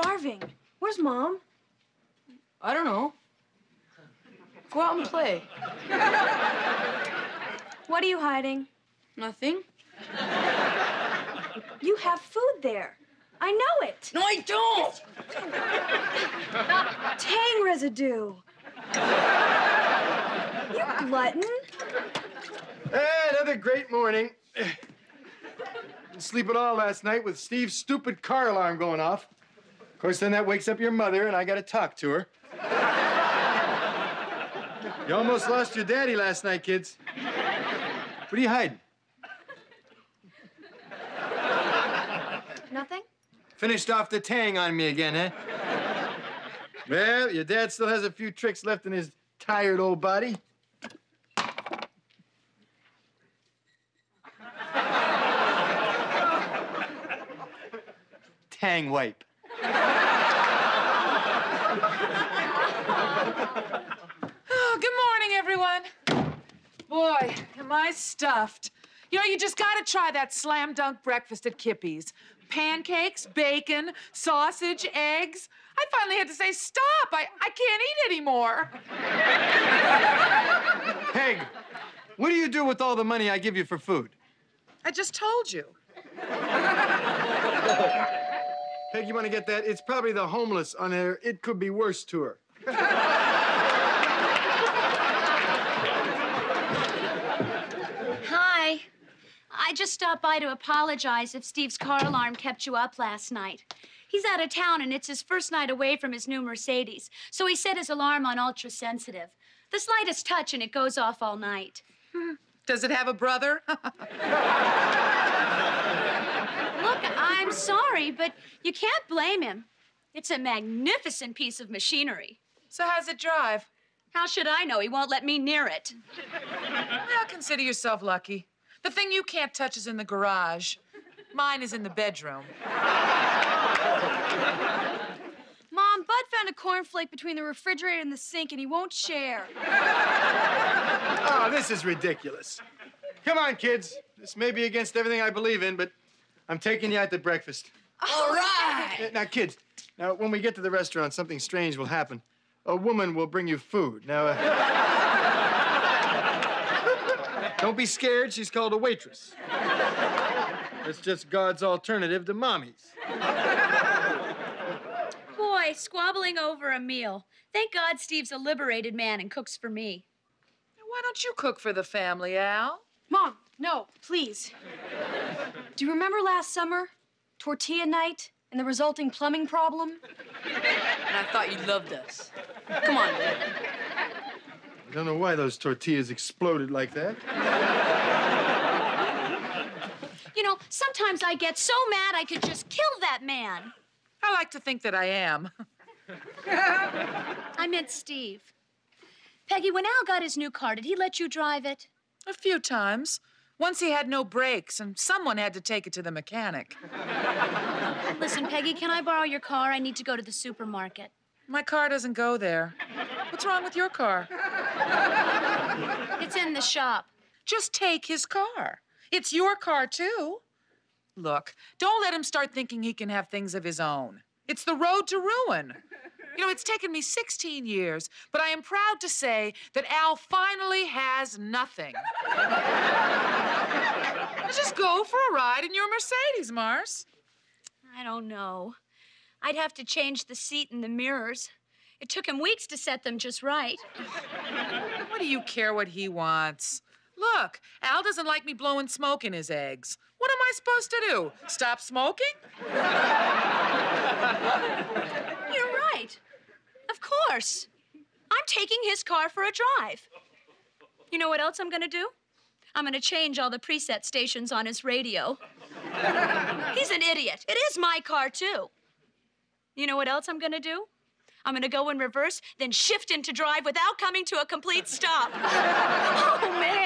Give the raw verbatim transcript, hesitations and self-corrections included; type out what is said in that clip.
starving. Where's Mom? I don't know. Go out and play. What are you hiding? Nothing. You have food there. I know it. No, I don't. Yes, do. Tang residue. You glutton. Another great morning. Didn't sleep at all last night with Steve's stupid car alarm going off. Of course, then that wakes up your mother, and I got to talk to her. You almost lost your daddy last night, kids. What are you hiding? Nothing. Finished off the tang on me again, eh? Well, your dad still has a few tricks left in his tired old body. Tang wipe. Oh, good morning, everyone. Boy, am I stuffed. You know, you just gotta try that slam dunk breakfast at Kippy's. Pancakes, bacon, sausage, eggs. I finally had to say, stop, I, I can't eat anymore. Peg, what do you do with all the money I give you for food? I just told you. Peg, you wanna get that? It's probably the homeless on her It Could Be Worse tour. I just stopped by to apologize if Steve's car alarm kept you up last night. He's out of town, and it's his first night away from his new Mercedes, so he set his alarm on ultra-sensitive. The slightest touch, and it goes off all night. Hmm. Does it have a brother? Look, I'm sorry, but you can't blame him. It's a magnificent piece of machinery. So how's it drive? How should I know? He won't let me near it. Well, consider yourself lucky. The thing you can't touch is in the garage. Mine is in the bedroom. Mom, Bud found a cornflake between the refrigerator and the sink, and he won't share. Oh, this is ridiculous. Come on, kids. This may be against everything I believe in, but I'm taking you out to breakfast. All right! Now, kids, now, when we get to the restaurant, something strange will happen. A woman will bring you food. Now, uh... don't be scared, she's called a waitress. It's just God's alternative to mommies. Boy, squabbling over a meal. Thank God Steve's a liberated man and cooks for me. Why don't you cook for the family, Al? Mom, no, please. Do you remember last summer? Tortilla night and the resulting plumbing problem? And I thought you loved us. Come on, Dad. I don't know why those tortillas exploded like that. You know, sometimes I get so mad I could just kill that man. I like to think that I am. I meant Steve. Peggy, when Al got his new car, did he let you drive it? A few times. Once he had no brakes, and someone had to take it to the mechanic. Listen, Peggy, can I borrow your car? I need to go to the supermarket. My car doesn't go there. What's wrong with your car? It's in the shop. Just take his car. It's your car, too. Look, don't let him start thinking he can have things of his own. It's the road to ruin. You know, it's taken me sixteen years, but I am proud to say that Al finally has nothing. Just go for a ride in your Mercedes, Mars. I don't know. I'd have to change the seat and the mirrors. It took him weeks to set them just right. What do you care what he wants? Look, Al doesn't like me blowing smoke in his eggs. What am I supposed to do? Stop smoking? You're right. Of course. I'm taking his car for a drive. You know what else I'm gonna do? I'm gonna change all the preset stations on his radio. He's an idiot. It is my car, too. You know what else I'm gonna do? I'm gonna go in reverse, then shift into drive without coming to a complete stop. Oh, man.